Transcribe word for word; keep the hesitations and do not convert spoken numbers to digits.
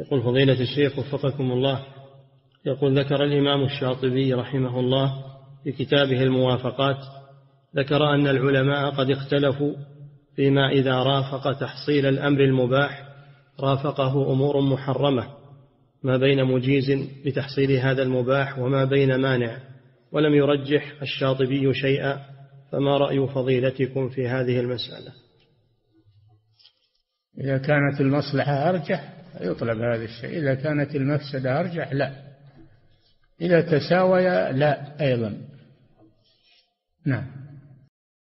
يقول فضيلة الشيخ وفقكم الله، يقول ذكر الإمام الشاطبي رحمه الله في كتابه الموافقات، ذكر أن العلماء قد اختلفوا فيما إذا رافق تحصيل الأمر المباح رافقه أمور محرمة ما بين مجيز بتحصيل هذا المباح وما بين مانع، ولم يرجح الشاطبي شيئا، فما رأي فضيلتكم في هذه المسألة؟ إذا كانت المصلحة أرجح يطلب هذا الشيء، إذا كانت المفسدة أرجح لا، إذا تساوي لا أيضا. نعم.